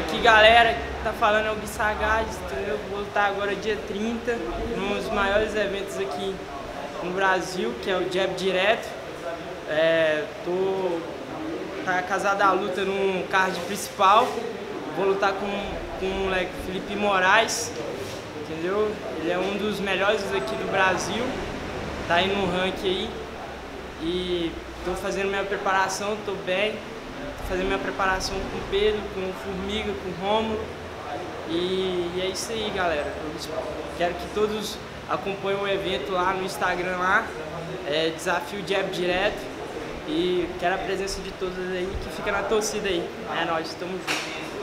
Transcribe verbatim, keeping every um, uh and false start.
Aqui, galera, que tá falando é o Gui Sagaz, entendeu? Vou lutar agora dia trinta, num dos maiores eventos aqui no Brasil, que é o Jab Direto. É, tô tá casado a luta no card principal. Vou lutar com, com o moleque Felipe Moraes, entendeu? Ele é um dos melhores aqui do Brasil, tá aí no ranking aí. E tô fazendo minha preparação, tô bem. Fazer minha preparação com o Pedro, com o Formiga, com o Romulo. E, e é isso aí, galera. Eu quero que todos acompanhem o evento lá no Instagram, lá, é, Desafio Jab Direto. E quero a presença de todos aí, que fica na torcida aí. É nóis, tamo junto.